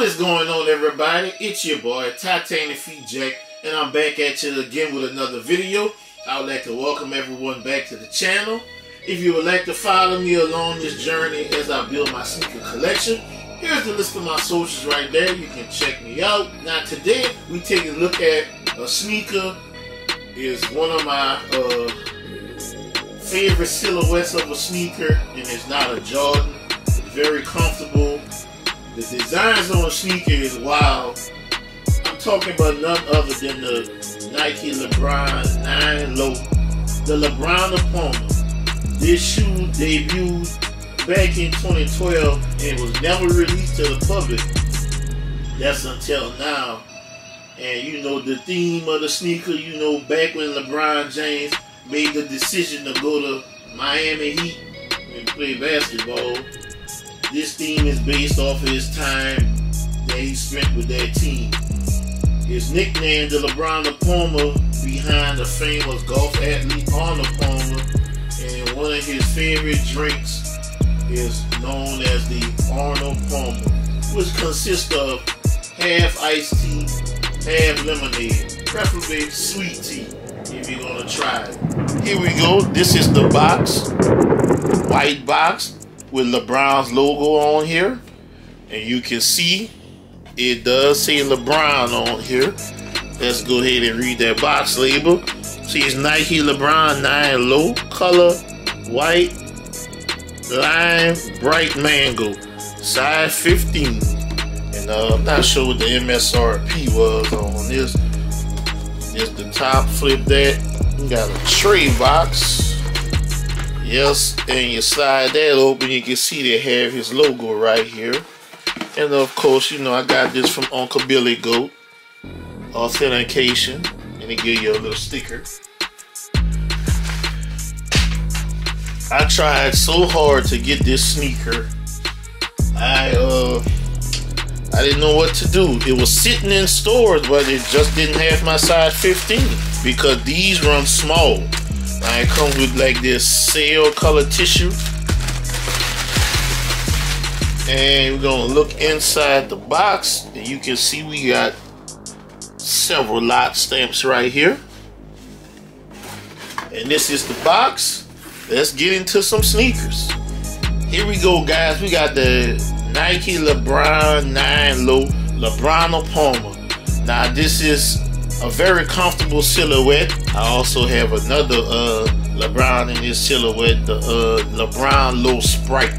What is going on, everybody? It's your boy Titanic Feet Jack, and I'm back at you again with another video. I would like to welcome everyone back to the channel. If you would like to follow me along this journey as I build my sneaker collection, here's the list of my socials right there. You can check me out. Now today we take a look at a sneaker. It's one of my favorite silhouettes of a sneaker, and it's not a Jordan. It's very comfortable. The designs on the sneaker is wild. I'm talking about none other than the Nike LeBron 9 Low, the LeBron Palmer. This shoe debuted back in 2012 and was never released to the public. That's until now. And you know the theme of the sneaker, you know, back when LeBron James made the decision to go to Miami Heat and play basketball. This theme is based off his time that he spent with that team. His nickname, the LeBron Palmer, behind the famous golf athlete Arnold Palmer, and one of his favorite drinks is known as the Arnold Palmer, which consists of half iced tea, half lemonade, preferably sweet tea if you're gonna try it. Here we go. This is the box, white box, with LeBron's logo on here, and you can see it does say LeBron on here. Let's go ahead and read that box label. See, it's Nike LeBron 9 Low, color white, lime, bright mango, size 15. And I'm not sure what the MSRP was on this. Just the top, flip that. We got a tray box. Yes, and you slide that open, you can see they have his logo right here. And of course, you know, I got this from Uncle Billy Goat. Authentication. And they give you a little sticker. I tried so hard to get this sneaker. I didn't know what to do. It was sitting in stores, but it just didn't have my size 15 because these run small. It comes with like this sail color tissue, and we're gonna look inside the box, and you can see we got several lot stamps right here. And this is the box. Let's get into some sneakers. Here we go, guys. We got the Nike LeBron 9 Low, LeBron Palmer. Now this is a very comfortable silhouette. I also have another LeBron in this silhouette, the LeBron Low Sprite.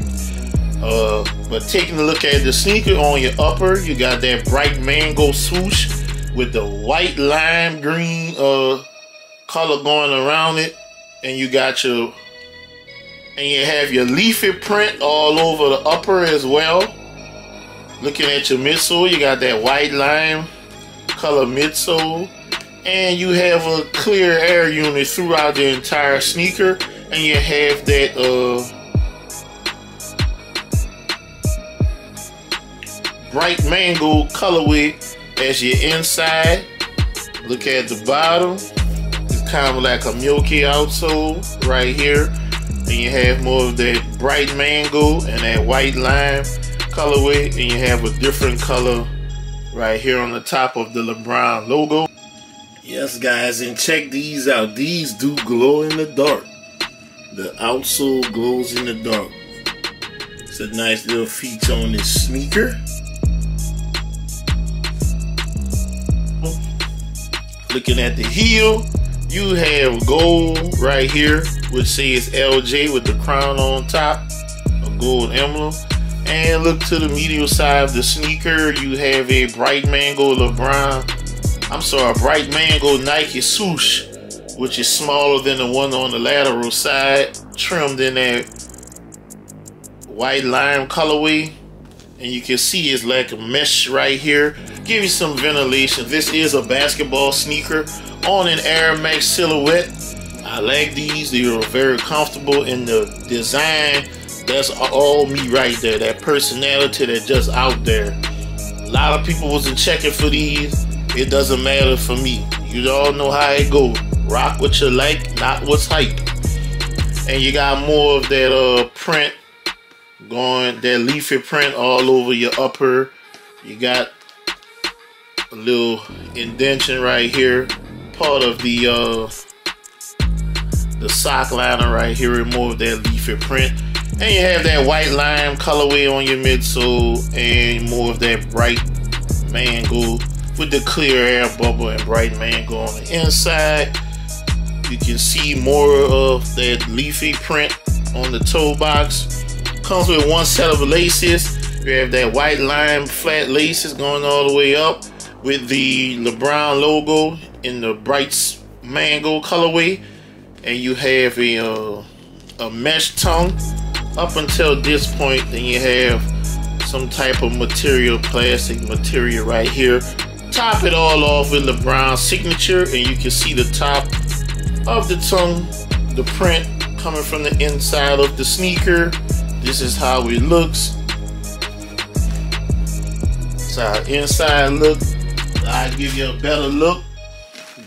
But taking a look at the sneaker, on your upper, you got that bright mango swoosh with the white lime green color going around it, and you got your, and you have your leafy print all over the upper as well. Looking at your midsole, you got that white lime color midsole, and you have a clear air unit throughout the entire sneaker, and you have that bright mango colorway as your inside. Look at the bottom, it's kind of like a milky outsole right here, and you have more of that bright mango and that white lime colorway, and you have a different color right here on the top of the LeBron logo. Yes, guys, and check these out. These do glow in the dark. The outsole glows in the dark. It's a nice little feature on this sneaker. Looking at the heel, you have gold right here, which says LJ with the crown on top, a gold emblem. And look to the medial side of the sneaker, you have a bright mango bright mango Nike swoosh, which is smaller than the one on the lateral side, trimmed in that white lime colorway. And you can see it's like a mesh right here. Give you some ventilation. This is a basketball sneaker on an Air Max silhouette. I like these. They are very comfortable in the design. That's all me right there, that personality that's just out there. A lot of people wasn't checking for these. It doesn't matter for me. You all know how it go. Rock what you like, not what's hype. And you got more of that print going, that leafy print all over your upper You got a little indention right here, part of the sock liner right here, remove that leafy print. And you have that white lime colorway on your midsole, and more of that bright mango with the clear air bubble and bright mango on the inside. You can see more of that leafy print on the toe box. Comes with one set of laces. You have that white lime flat laces going all the way up with the LeBron logo in the bright mango colorway, and you have a mesh tongue up until this point. Then you have some type of material, plastic material right here. Top it all off with LeBron's signature, and you can see the top of the tongue, the print coming from the inside of the sneaker. This is how it looks. It's our inside look. I'll give you a better look.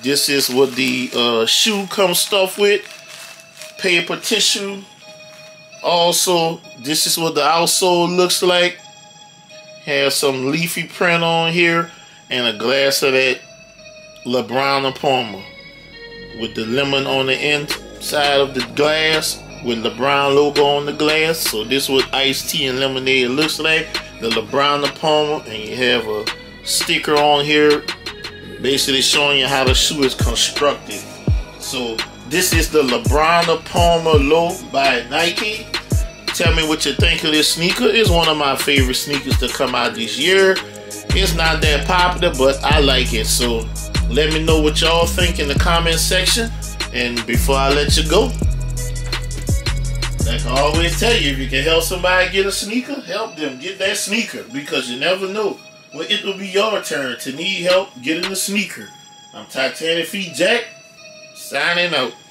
This is what the shoe comes stuffed with. Paper tissue. Also, this is what the outsole looks like. Has some leafy print on here, and a glass of that LeBron Palmer with the lemon on the inside of the glass with LeBron logo on the glass. So this is what iced tea and lemonade looks like. The LeBron Palmer, and you have a sticker on here basically showing you how the shoe is constructed. So this is the LeBron Palmer Low by Nike. Tell me what you think of this sneaker. It's one of my favorite sneakers to come out this year. It's not that popular, but I like it. So let me know what y'all think in the comment section. And before I let you go, like I always tell you, if you can help somebody get a sneaker, help them get that sneaker, because you never know when it will be your turn to need help getting a sneaker. I'm Titanic Feet Jack, signing out.